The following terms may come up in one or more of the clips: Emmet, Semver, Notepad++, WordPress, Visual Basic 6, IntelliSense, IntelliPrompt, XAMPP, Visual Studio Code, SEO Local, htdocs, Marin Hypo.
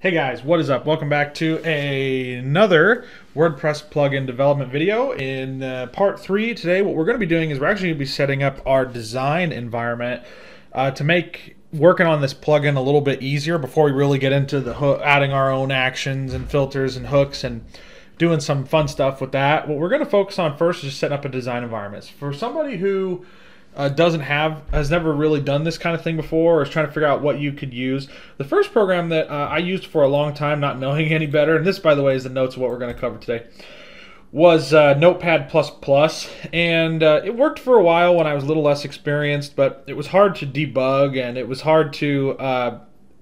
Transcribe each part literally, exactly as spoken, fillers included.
Hey guys, what is up? Welcome back to a, another WordPress plugin development video. In uh, part three today, what we're going to be doing is we're actually going to be setting up our design environment uh, to make working on this plugin a little bit easier before we really get into the ho adding our own actions and filters and hooks and doing some fun stuff with that. What we're going to focus on first is just setting up a design environment. So for somebody who Uh, doesn't have, has never really done this kind of thing before, or is trying to figure out what you could use. The first program that uh, I used for a long time, not knowing any better, and this, by the way, is the notes of what we're going to cover today, was uh, Notepad plus plus. And uh, it worked for a while when I was a little less experienced, but it was hard to debug, and it was hard to uh,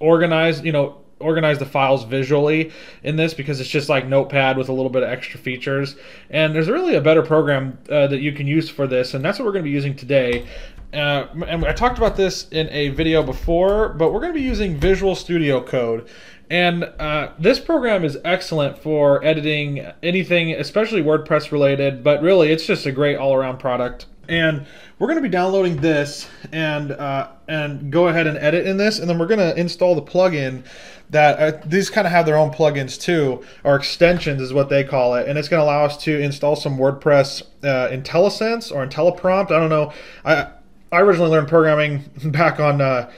organize, you know, organize the files visually in this, because it's just like Notepad with a little bit of extra features. And there's really a better program uh, that you can use for this, and that's what we're going to be using today. Uh, and I talked about this in a video before, but we're going to be using Visual Studio Code. And uh, this program is excellent for editing anything, especially WordPress related, but really it's just a great all-around product. And we're going to be downloading this and uh, and go ahead and edit in this, and then we're going to install the plugin that uh, these kind of have their own plugins too, or extensions is what they call it, and it's going to allow us to install some WordPress uh, IntelliSense or IntelliPrompt. I don't know. I I originally learned programming back on uh,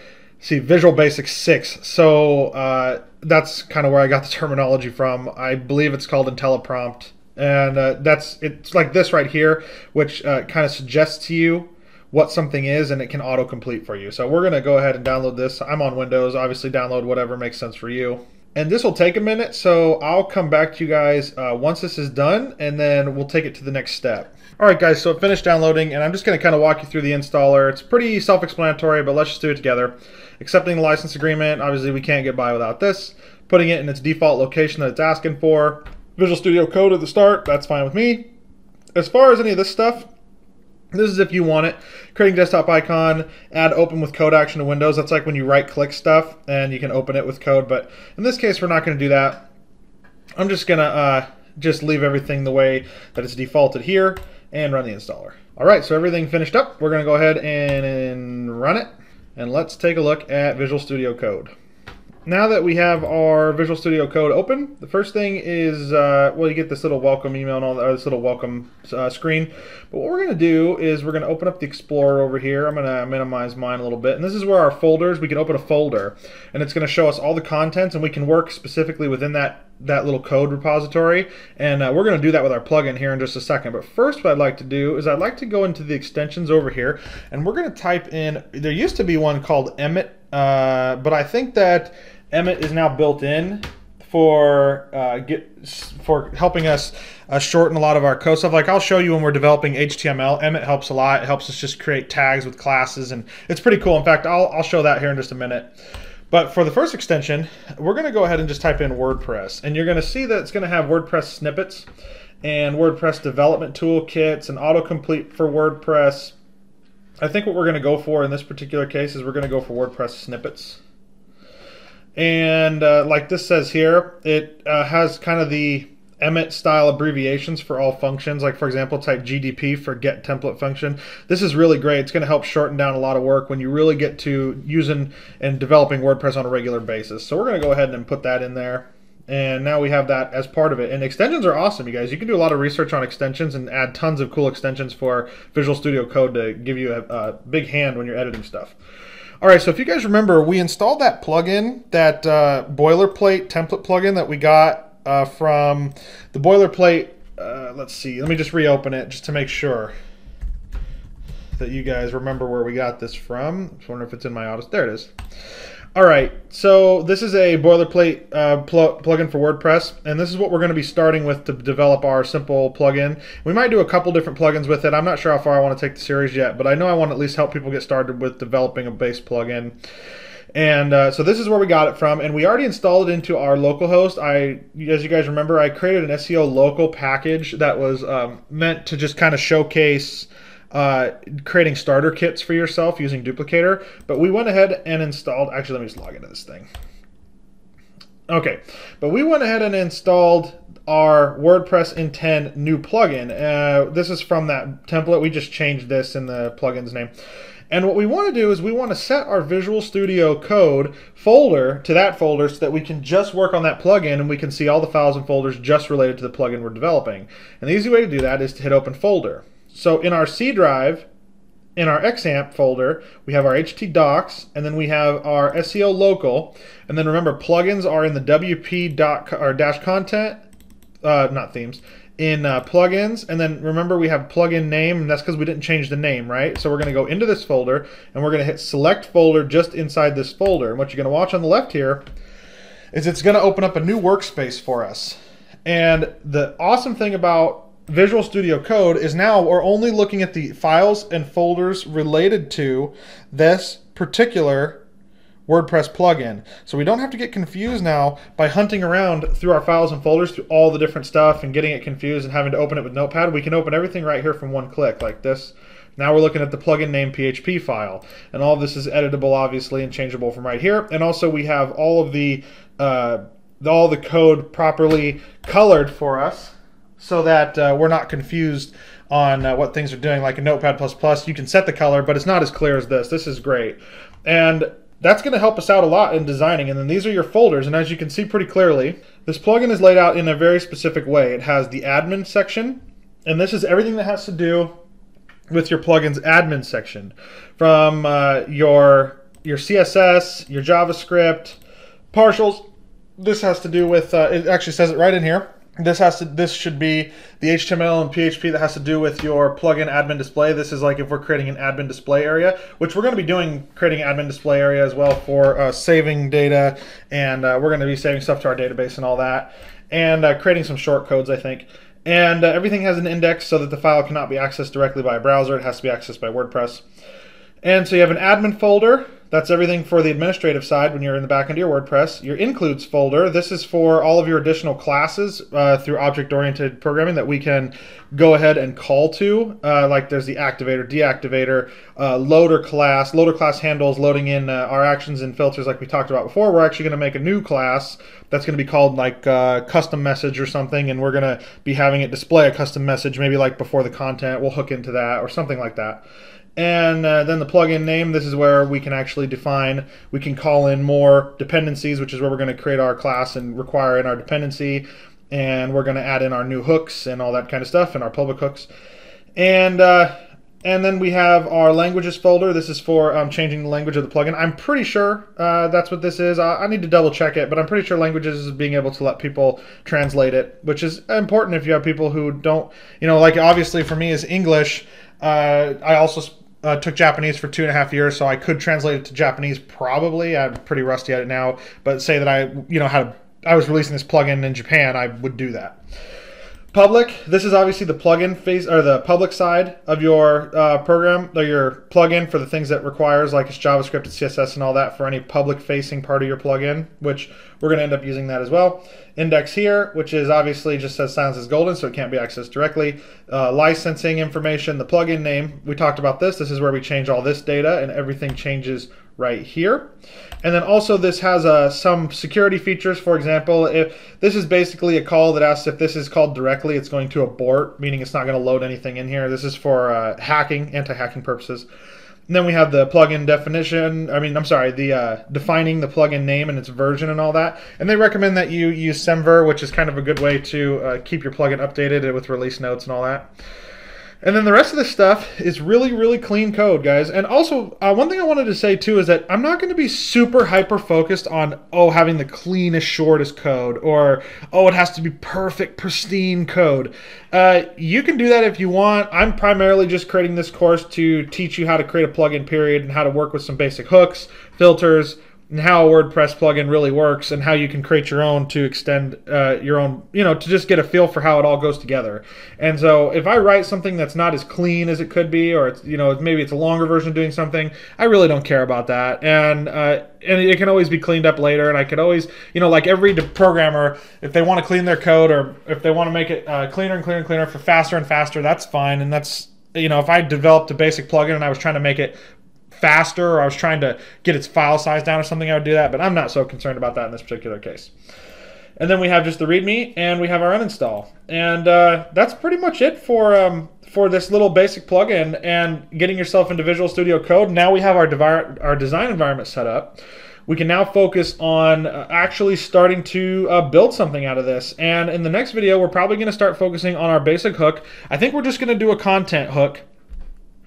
see Visual Basic six, so uh, that's kind of where I got the terminology from. I believe it's called IntelliPrompt. And uh, that's it's like this right here, which uh, kind of suggests to you what something is, and it can autocomplete for you. So we're going to go ahead and download this. I'm on Windows, obviously. Download whatever makes sense for you. And this will take a minute, so I'll come back to you guys uh, once this is done, and then we'll take it to the next step. All right, guys, so it finished downloading, and I'm just going to kind of walk you through the installer. It's pretty self-explanatory, but let's just do it together. Accepting the license agreement. Obviously, we can't get by without this. Putting it in its default location that it's asking for. Visual Studio Code at the start, that's fine with me. As far as any of this stuff, this is if you want it. Creating desktop icon, add open with code action to Windows. That's like when you right click stuff and you can open it with code, but in this case, we're not gonna do that. I'm just gonna uh, just leave everything the way that it's defaulted here and run the installer. All right, so everything finished up. We're gonna go ahead and, and run it. And let's take a look at Visual Studio Code. Now that we have our Visual Studio Code open, the first thing is, uh, well, you get this little welcome email and all that, or this little welcome uh, screen. But what we're going to do is we're going to open up the Explorer over here. I'm going to minimize mine a little bit. And this is where our folders, we can open a folder. And it's going to show us all the contents, and we can work specifically within that, that little code repository. And uh, we're going to do that with our plugin here in just a second. But first, what I'd like to do is I'd like to go into the extensions over here. And we're going to type in, there used to be one called Emmet. Uh, but I think that Emmet is now built in for uh, get for helping us uh, shorten a lot of our code stuff. Like I'll show you when we're developing H T M L, Emmet helps a lot. It helps us just create tags with classes, and it's pretty cool. In fact, I'll, I'll show that here in just a minute. But for the first extension, we're going to go ahead and just type in WordPress, and you're going to see that it's going to have WordPress snippets and WordPress development toolkits and autocomplete for WordPress. I think what we're going to go for in this particular case is we're going to go for WordPress snippets. And uh, like this says here, it uh, has kind of the Emmet style abbreviations for all functions. Like for example, type G D P for get template function. This is really great. It's going to help shorten down a lot of work when you really get to using and developing WordPress on a regular basis. So we're going to go ahead and put that in there. And now we have that as part of it. And extensions are awesome, you guys. You can do a lot of research on extensions and add tons of cool extensions for Visual Studio Code to give you a, a big hand when you're editing stuff. All right, so if you guys remember, we installed that plugin, that uh, boilerplate template plugin that we got uh, from the boilerplate. Uh, let's see, let me just reopen it just to make sure that you guys remember where we got this from. I just wonder if it's in my auto. There it is. All right, so this is a boilerplate uh, pl plugin for WordPress, and this is what we're going to be starting with to develop our simple plugin. We might do a couple different plugins with it. I'm not sure how far I want to take the series yet, but I know I want to at least help people get started with developing a base plugin. And uh, so this is where we got it from, and we already installed it into our localhost. I, as you guys remember, I created an S E O local package that was um, meant to just kind of showcase Uh, creating starter kits for yourself using Duplicator, but we went ahead and installed, actually let me just log into this thing. Okay, but we went ahead and installed our WordPress intent new plugin. Uh, this is from that template. We just changed this in the plugin's name. And what we want to do is we want to set our Visual Studio Code folder to that folder so that we can just work on that plugin and we can see all the files and folders just related to the plugin we're developing. And the easy way to do that is to hit Open Folder. So in our C drive, in our XAMPP folder, we have our htdocs, and then we have our S E O local. And then remember, plugins are in the W P dot, or dash content, uh, not themes, in uh, plugins. And then remember, we have plugin name, and that's because we didn't change the name, right? So we're going to go into this folder, and we're going to hit select folder just inside this folder. And what you're going to watch on the left here is it's going to open up a new workspace for us. And the awesome thing about Visual Studio Code is now we're only looking at the files and folders related to this particular WordPress plugin. So we don't have to get confused now by hunting around through our files and folders through all the different stuff and getting it confused and having to open it with Notepad. We can open everything right here from one click like this. Now we're looking at the plugin name P H P file, and all of this is editable obviously and changeable from right here. And also we have all of the uh, all the code properly colored for us, so that uh, we're not confused on uh, what things are doing. Like in Notepad plus plus, you can set the color, but it's not as clear as this. This is great. And that's gonna help us out a lot in designing. And then these are your folders, and as you can see pretty clearly, this plugin is laid out in a very specific way. It has the admin section, and this is everything that has to do with your plugin's admin section. From uh, your, your C S S, your JavaScript, partials. This has to do with, uh, it actually says it right in here, This has to. This should be the H T M L and P H P that has to do with your plugin admin display. This is like if we're creating an admin display area, which we're going to be doing, creating admin display area as well for uh, saving data, and uh, we're going to be saving stuff to our database and all that, and uh, creating some shortcodes, I think. And uh, everything has an index so that the file cannot be accessed directly by a browser. It has to be accessed by WordPress. And so you have an admin folder. That's everything for the administrative side when you're in the back end of your WordPress. Your includes folder, this is for all of your additional classes uh, through object-oriented programming that we can go ahead and call to. Uh, like there's the activator, deactivator, uh, loader class. Loader class handles loading in uh, our actions and filters like we talked about before. We're actually going to make a new class that's going to be called like uh, custom message or something, and we're going to be having it display a custom message, maybe like before the content. We'll hook into that or something like that. And uh, then the plugin name, this is where we can actually define, we can call in more dependencies, which is where we're going to create our class and require in our dependency. And we're going to add in our new hooks and all that kind of stuff and our public hooks. And uh, and then we have our languages folder. This is for um, changing the language of the plugin. I'm pretty sure uh, that's what this is. I, I need to double check it, but I'm pretty sure languages is being able to let people translate it, which is important if you have people who don't, you know, like obviously for me is English. Uh, I also Uh, took Japanese for two and a half years, so I could translate it to Japanese probably. I'm pretty rusty at it now, but say that I, you know, had I was releasing this plugin in Japan, I would do that. Public. This is obviously the plugin phase or the public side of your uh, program or your plugin for the things that requires like it's JavaScript and C S S and all that for any public-facing part of your plugin, which we're going to end up using that as well. Index here, which is obviously just says silence is golden, so it can't be accessed directly. Uh, licensing information, the plugin name. We talked about this. This is where we change all this data, and everything changes right here. And then also this has uh, some security features. For example, if this is basically a call that asks if this is called directly, it's going to abort, meaning it's not going to load anything in here. This is for uh, hacking, anti-hacking purposes. And then we have the plugin definition, I mean, I'm sorry, the uh, defining the plugin name and its version and all that. And they recommend that you use Semver, which is kind of a good way to uh, keep your plugin updated with release notes and all that. And then the rest of this stuff is really, really clean code, guys. And also, uh, one thing I wanted to say, too, is that I'm not going to be super hyper-focused on, oh, having the cleanest, shortest code, or, oh, it has to be perfect, pristine code. Uh, you can do that if you want. I'm primarily just creating this course to teach you how to create a plugin, period, and how to work with some basic hooks, filters, and how a WordPress plugin really works, and how you can create your own to extend uh, your own, you know, to just get a feel for how it all goes together. And so if I write something that's not as clean as it could be, or it's, you know, maybe it's a longer version of doing something, I really don't care about that. And uh, and it can always be cleaned up later, and I could always, you know, like every programmer, if they want to clean their code, or if they want to make it uh, cleaner and cleaner and cleaner for faster and faster, that's fine. And that's, you know, if I developed a basic plugin and I was trying to make it faster, or I was trying to get its file size down or something, I would do that, but I'm not so concerned about that in this particular case. And then we have just the README, and we have our uninstall. And uh, that's pretty much it for um, for this little basic plugin and getting yourself into Visual Studio Code. Now we have our, our design environment set up. We can now focus on actually starting to uh, build something out of this. And in the next video, we're probably going to start focusing on our basic hook. I think we're just going to do a content hook.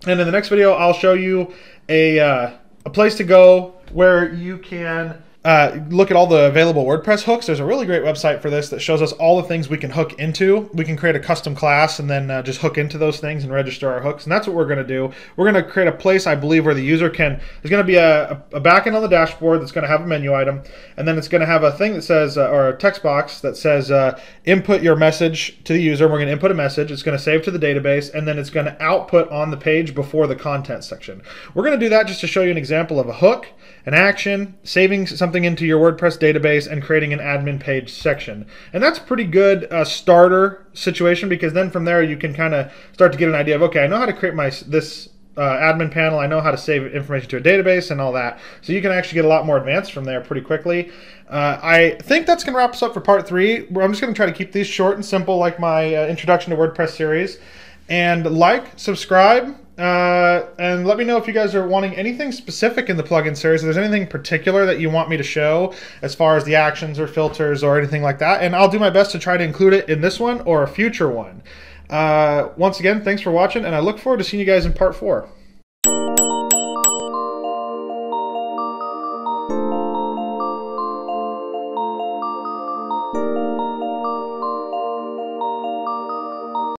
And in the next video, I'll show you a, uh, a place to go where you can uh, look at all the available WordPress hooks. There's a really great website for this that shows us all the things we can hook into. We can create a custom class and then uh, just hook into those things and register our hooks. And that's what we're going to do. We're going to create a place, I believe, where the user can, there's going to be a, a backend on the dashboard that's going to have a menu item. And then it's going to have a thing that says, uh, or a text box that says, uh, input your message to the user. We're going to input a message. It's going to save to the database. And then it's going to output on the page before the content section. We're going to do that just to show you an example of a hook, an action, saving something into your WordPress database, and creating an admin page section. And that's a pretty good uh, starter situation, because then from there you can kind of start to get an idea of, okay, I know how to create my this uh, admin panel, I know how to save information to a database and all that. So you can actually get a lot more advanced from there pretty quickly. Uh, I think that's going to wrap us up for part three. I'm just going to try to keep these short and simple, like my uh, Introduction to WordPress series. And like, subscribe, uh, and let me know if you guys are wanting anything specific in the plugin series, if there's anything particular that you want me to show as far as the actions or filters or anything like that. And I'll do my best to try to include it in this one or a future one. Uh, once again, thanks for watching, and I look forward to seeing you guys in part four.